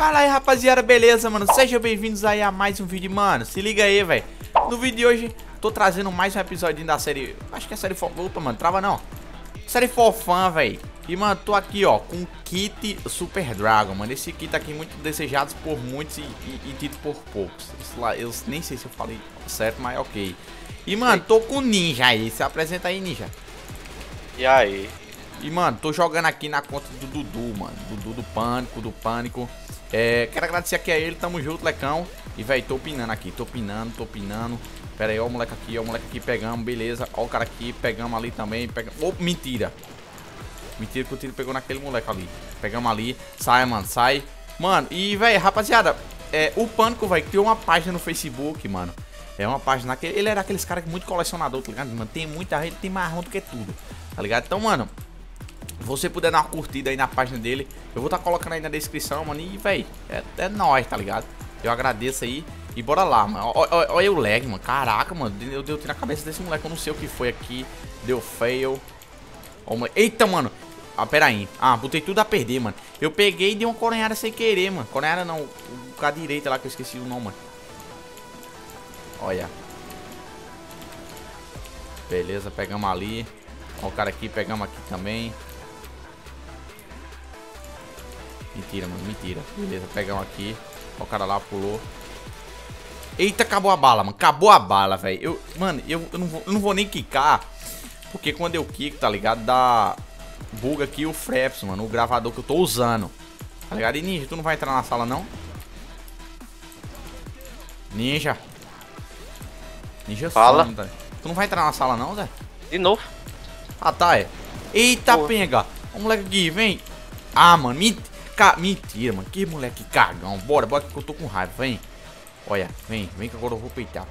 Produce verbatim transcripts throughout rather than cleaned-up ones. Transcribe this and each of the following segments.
Fala aí, rapaziada, beleza, mano? Sejam bem-vindos aí a mais um vídeo, mano. Se liga aí, velho. No vídeo de hoje, tô trazendo mais um episódio da série... Acho que é a série... Opa, mano, trava não. Série four fun, velho. E, mano, tô aqui, ó, com o kit Super Dragon, mano. Esse kit aqui muito desejado por muitos e, e, e dito por poucos. Sei lá, eu nem sei se eu falei certo, mas ok. E, mano, tô com o Ninja aí. Se apresenta aí, Ninja. E aí? E, mano, tô jogando aqui na conta do Dudu, mano. Dudu do Pânico, do Pânico. É, quero agradecer aqui a ele, tamo junto, lecão. E, velho, tô opinando aqui, tô opinando, tô opinando. Pera aí, ó o moleque aqui, ó o moleque aqui, pegamos, beleza. Ó o cara aqui, pegamos ali também. Pega... Oh, mentira. Mentira que o tiro pegou naquele moleque ali. Pegamos ali, sai, mano, sai. Mano, e, velho, rapaziada, é, o Pânico, velho, criou uma página no Facebook, mano. É uma página que ele era aqueles caras muito colecionador, tá ligado, mano? Tem muita gente, tem marrom do que tudo, tá ligado? Então, mano, se você puder dar uma curtida aí na página dele, eu vou estar tá colocando aí na descrição, mano. E, véi, é, é nóis, tá ligado? Eu agradeço aí e bora lá, mano. Olha o lag, mano. Caraca, mano. Eu dei o tiro na cabeça desse moleque. Eu não sei o que foi aqui. Deu fail. Ó, moleque. Eita, mano. Ah, pera aí. Ah, botei tudo a perder, mano. Eu peguei e dei uma coronhada sem querer, mano. Coronhada não. Com a direita lá que eu esqueci o nome, mano. Olha. Beleza, pegamos ali. Ó o cara aqui, pegamos aqui também. Mentira, mano, mentira. Beleza, pegamos aqui. Ó o cara lá, pulou. Eita, acabou a bala, mano. Acabou a bala, velho. Eu, mano, eu, eu, não vou, eu não vou nem quicar. Porque quando eu quico, tá ligado? Dá buga aqui o Fraps, mano. O gravador que eu tô usando. Tá ligado? E Ninja, tu não vai entrar na sala, não? Ninja. Ninja, fala. Sono, tá? Tu não vai entrar na sala, não, Zé? De novo. Ah, tá, é. Eita, porra. Penga. Ó o moleque aqui, vem. Ah, mano, mentira. Mentira, mano. Que moleque cagão. Bora, bora que eu tô com raiva. Vem. Olha, vem. Vem que agora eu vou peitar.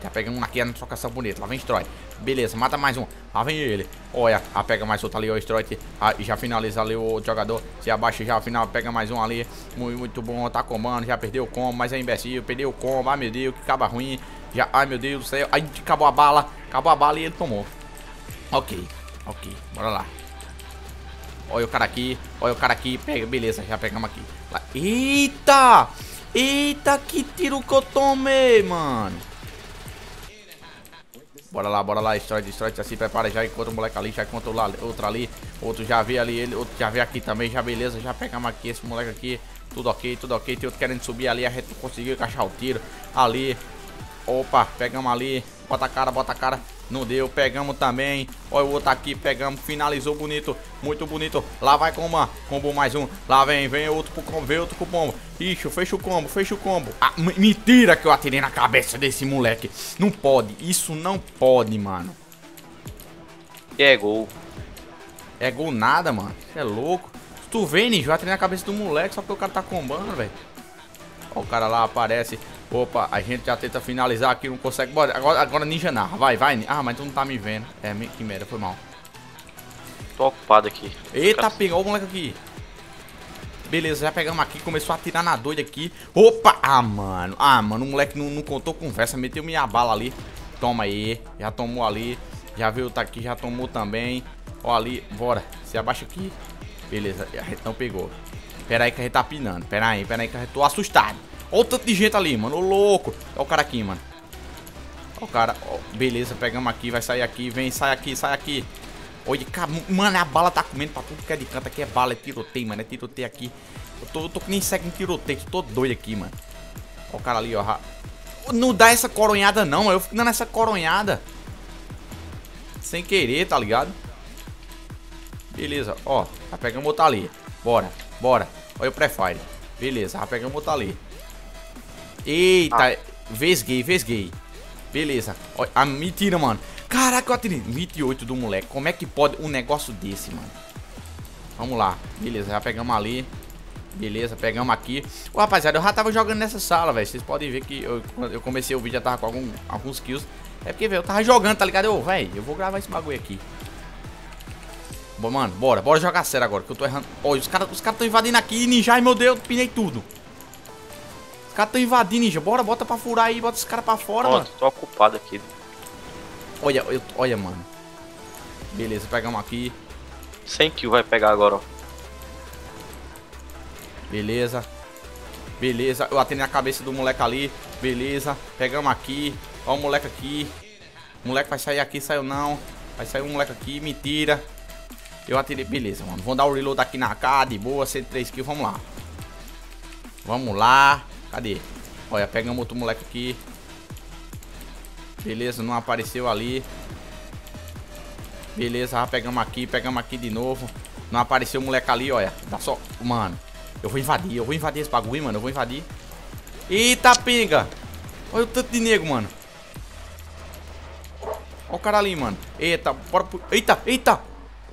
Tá pegando um aqui, não só com essa bonita. Lá vem Stroy. Beleza, mata mais um. Lá vem ele. Olha, ah, pega mais outro ali, ó, Stroy. Ah, já finaliza ali o jogador. Se abaixa já, final, pega mais um ali. Muito, muito bom. Tá comando. Já perdeu o combo, mas é imbecil. Perdeu o combo. Ai, meu Deus, que caba ruim. Já, ai, meu Deus do céu. Ai, acabou a bala. Acabou a bala e ele tomou. Ok, ok. Bora lá. Olha o cara aqui, olha o cara aqui, pega, beleza, já pegamos aqui. Eita! Eita, que tiro que eu tomei, mano! Bora lá, bora lá, Stroy, Stroy, já se prepara, já encontra o moleque ali, já encontra outro ali, outro já vê ali, ele, outro já vê aqui também, já beleza, já pegamos aqui esse moleque aqui, tudo ok, tudo ok, tem outro querendo subir ali, a gente conseguiu encaixar o tiro ali. Opa, pegamos ali, bota a cara, bota a cara. Não deu, pegamos também. Olha o outro aqui, pegamos, finalizou bonito. Muito bonito, lá vai com uma combo mais um, lá vem, vem outro pro combo. Vem outro pro combo, ixi, fecha o combo. Fecha o combo, ah, mentira que eu atirei na cabeça desse moleque, não pode. Isso não pode, mano. É gol. É gol nada, mano, você é louco. Tu vê, Ninja, eu atirei na cabeça do moleque. Só porque o cara tá combando, velho. Olha o cara lá, aparece. Opa, a gente já tenta finalizar aqui, não consegue. Bora, agora, agora Ninja narra. Vai, vai. Ah, mas tu não tá me vendo. É, que merda, foi mal. Tô ocupado aqui. Eita, pegou o moleque aqui. Beleza, já pegamos aqui. Começou a atirar na doida aqui. Opa, ah, mano. Ah, mano, o moleque não, não contou conversa. Meteu minha bala ali. Toma aí. Já tomou ali. Já viu, tá aqui, já tomou também. Ó, ali, bora. Se abaixa aqui. Beleza, a gente não pegou. Pera aí que a gente tá pinando. Pera aí, pera aí que a gente... Tô assustado. Olha o tanto de gente ali, mano, ô louco. Olha o cara aqui, mano. Olha o cara, ó, beleza, pegamos aqui, vai sair aqui. Vem, sai aqui, sai aqui. Olha, cara, mano, a bala tá comendo pra tudo que é de canto. Aqui é bala, é tiroteio, mano, é tiroteio aqui. Eu tô, eu tô que nem segue em tiroteio, tô doido aqui, mano. Olha o cara ali, ó. Não dá essa coronhada não, eu fico dando essa coronhada sem querer, tá ligado? Beleza, ó, já pegamos outro ali. Bora, bora, olha o pré-fire. Beleza, já pegamos outro ali. Eita, ah. vesguei, vesguei. Beleza, olha, ah, mentira, mano. Caraca, eu atirei vinte e oito do moleque. Como é que pode um negócio desse, mano? Vamos lá, beleza, já pegamos ali. Beleza, pegamos aqui. Ô, rapaziada, eu já tava jogando nessa sala, velho. Vocês podem ver que eu, quando eu comecei o vídeo, já tava com algum, alguns kills. É porque, velho, eu tava jogando, tá ligado? Ô, velho, eu vou gravar esse bagulho aqui. Bom, mano, bora, bora jogar sério agora, que eu tô errando. Olha, os caras os cara tão invadindo aqui, Ninja, ai meu Deus, pinei tudo. Os caras estão invadindo, Ninja. Bora, bota pra furar aí. Bota os caras pra fora, nossa, mano. Tô ocupado aqui. Olha, eu, olha, mano. Beleza, pegamos aqui. cem kills vai pegar agora, ó. Beleza. beleza. Eu atendo a cabeça do moleque ali, beleza. Pegamos aqui, ó o moleque aqui. O moleque vai sair aqui, saiu não. Vai sair um moleque aqui, mentira. Eu atirei, beleza, mano. Vamos dar o reload aqui na cara, de boa, cento e três kills, vamos lá. Vamos lá. Cadê? Olha, pegamos outro moleque aqui. Beleza, não apareceu ali. Beleza, já pegamos aqui, pegamos aqui de novo. Não apareceu o moleque ali, olha. Dá só, mano. Eu vou invadir, eu vou invadir esse bagulho, mano. Eu vou invadir. Eita, pinga. Olha o tanto de nego, mano. Olha o cara ali, mano. Eita, bora pro... Eita, eita.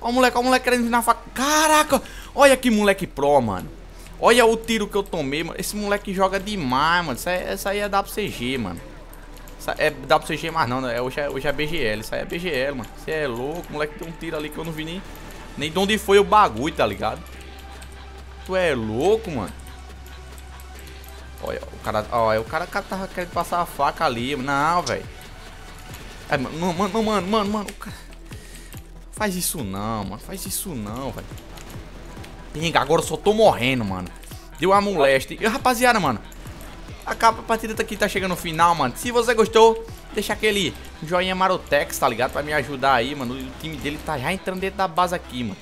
Olha o moleque, olha o moleque querendo vir na faca. Caraca, olha que moleque pro, mano. Olha o tiro que eu tomei, mano. Esse moleque joga demais, mano. Essa, essa aí é W C G, mano. Essa é W C G, mas não, é, hoje, é, hoje é B G L. Isso aí é B G L, mano. Você é louco, o moleque tem um tiro ali que eu não vi nem, nem de onde foi o bagulho, tá ligado? Tu é louco, mano. Olha, o cara, olha, o cara tava querendo passar a faca ali. Não, velho. É, mano, mano, mano, mano, mano. O cara... Faz isso não, mano. Faz isso não, velho. Pinga, agora eu só tô morrendo, mano. Deu uma moleste. E, rapaziada, mano, a partida tá aqui, tá chegando no final, mano. Se você gostou, deixa aquele joinha marotex, tá ligado? Pra me ajudar aí, mano. O time dele tá já entrando dentro da base aqui, mano.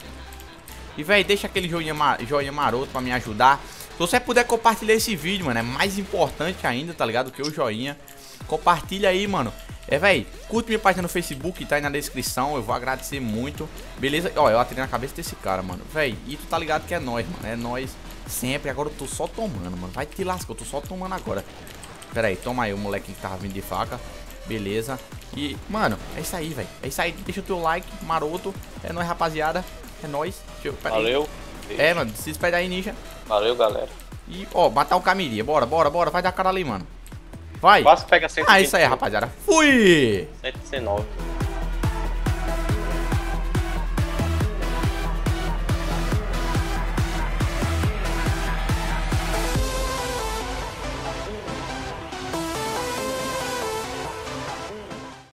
E, velho, deixa aquele joinha, mar... joinha maroto pra me ajudar. Se você puder compartilhar esse vídeo, mano, é mais importante ainda, tá ligado? Que o joinha. Compartilha aí, mano. É, velho, curte minha página no Facebook, tá aí na descrição, eu vou agradecer muito. Beleza? Ó, eu atirei na cabeça desse cara, mano. Véi, e tu tá ligado que é nóis, mano. É nóis sempre. Agora eu tô só tomando, mano. Vai te lascar, eu tô só tomando agora. Pera aí, toma aí o moleque que tava vindo de faca. Beleza. E, mano, é isso aí, velho. É isso aí. Deixa o teu like, maroto. É nóis, rapaziada. É nóis. Deixa eu... Pera aí. Valeu. É, mano, se despede aí, ninja. Valeu, galera. E, ó, matar o Camirinha. Bora, bora, bora. Vai dar cara ali, mano. Vai. Quase pega cento e vinte. Ah, isso aí, rapaziada. Fui! cento e dezenove.